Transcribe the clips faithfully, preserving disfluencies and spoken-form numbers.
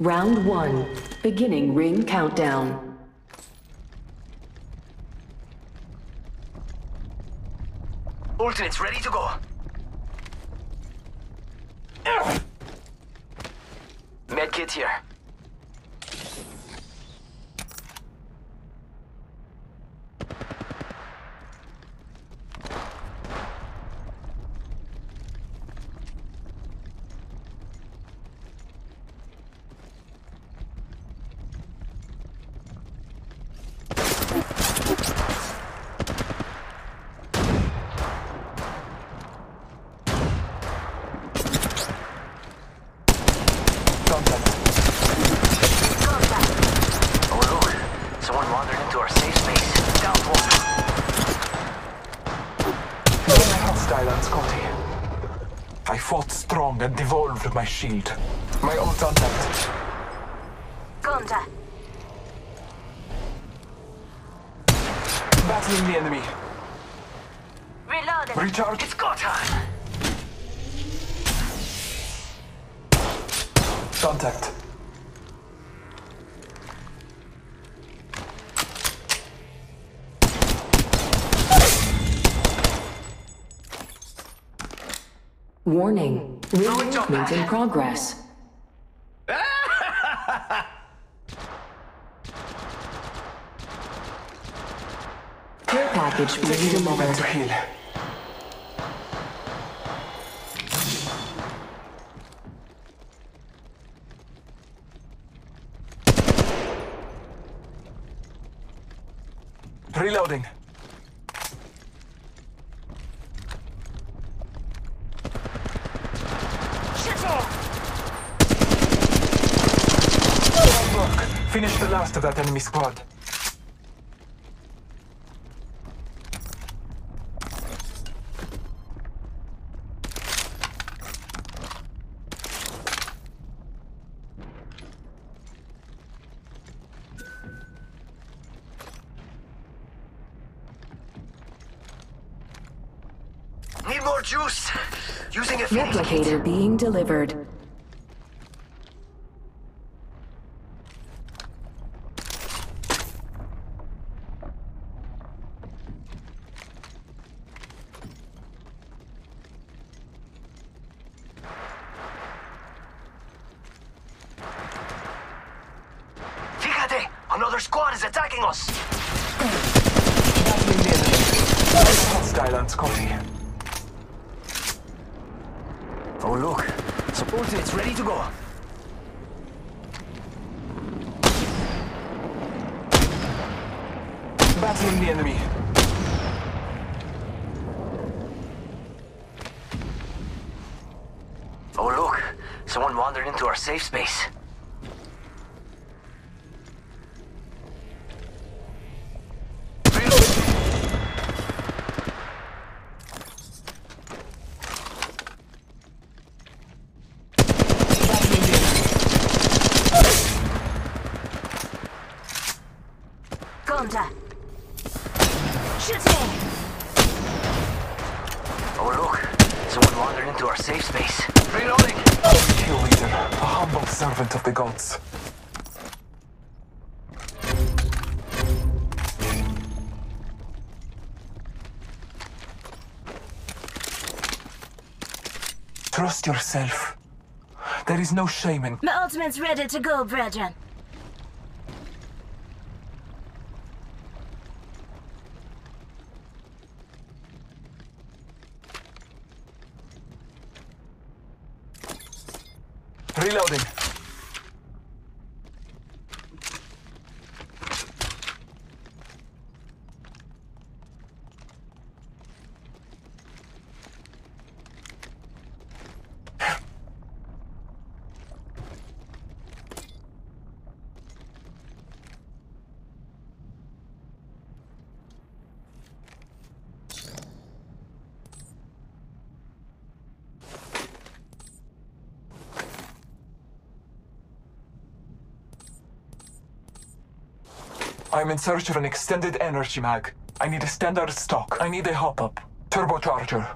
Round one, beginning ring countdown. Alternates ready to go. Medkit here. I fought strong and devolved my shield. My ult untapped. Contact. Battling the enemy. Reloaded. Recharge. It's go time. Contact. Warning, reinforcement in progress. Care package ready to move to heal. Reloading. Finish the last of that enemy squad. Need more juice. Using a replicator being delivered. Another squad is attacking us! Hostile and Scotty. Oh look! Support it's ready to go! Battling the enemy. Oh look! Someone wandered into our safe space. Oh look, someone wandered into our safe space. Reloading! Kill leader, a humble servant of the gods. Trust yourself. There is no shame in... My ultimate's ready to go, brethren. Reloading. I'm in search of an extended energy mag. I need a standard stock. I need a hop-up. Turbocharger.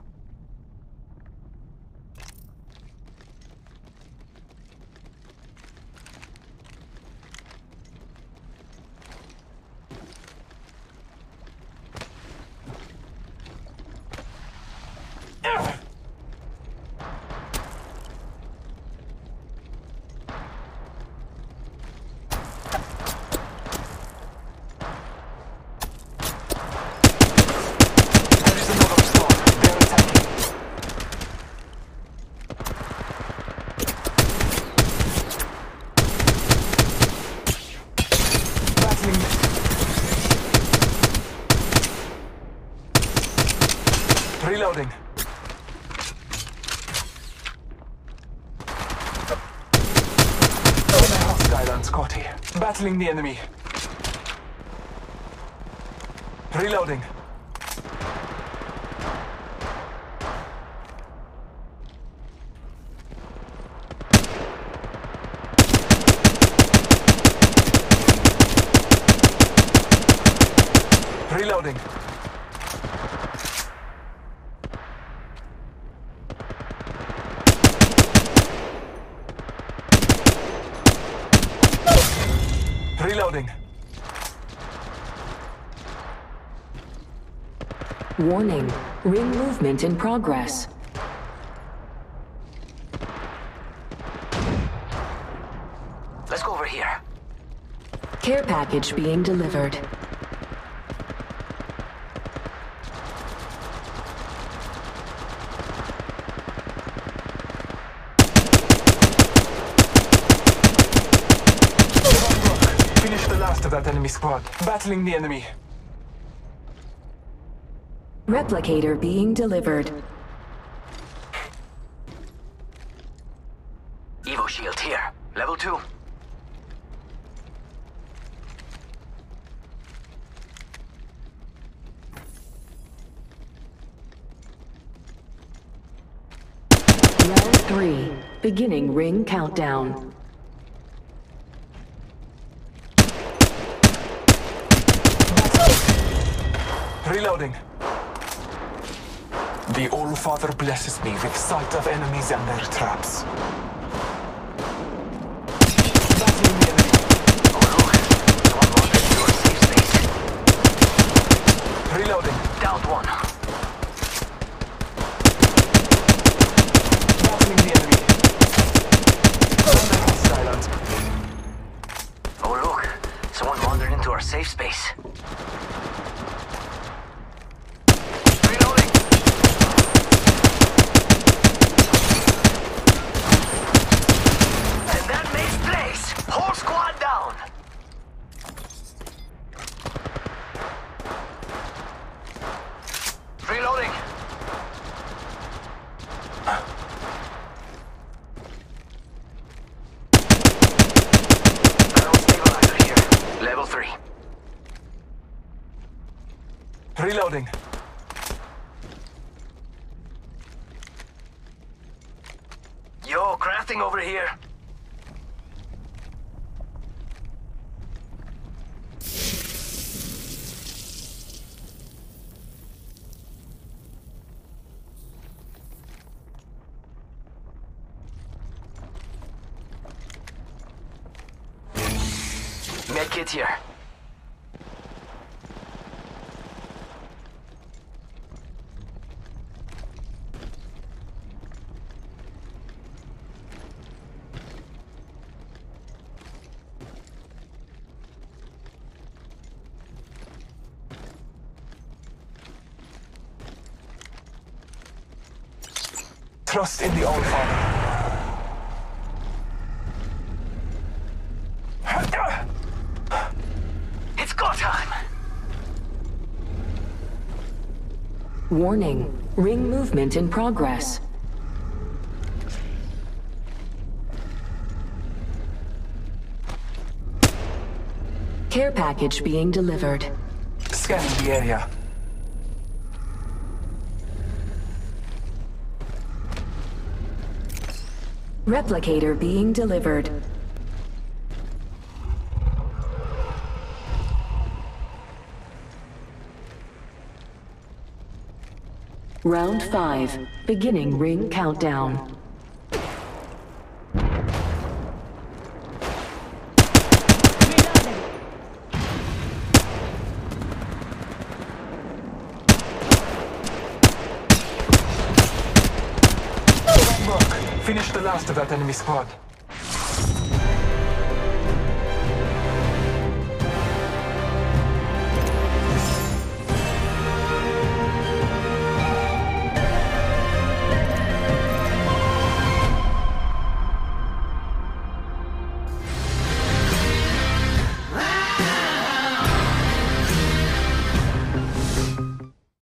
building. Skyland Scotty, battling the enemy. Reloading. Reloading. Reloading. Warning, ring movement in progress. Let's go over here. Care package being delivered. Finish the last of that enemy squad. Battling the enemy. Replicator being delivered. Evo shield here. Level two. Round three. Beginning ring countdown. Reloading. The All-Father blesses me with sight of enemies and their traps. Battling the enemy. Oh, reloading. Downed one. Battling the enemy. Oh. Silence. Oh look, someone wandered into our safe space. Reloading. Yo, crafting over here. Medkit here. Trust in the old father. It's go time! Warning, ring movement in progress. Care package being delivered. Scanning the area. Replicator being delivered. Round five, beginning ring countdown. Finish the last of that enemy squad.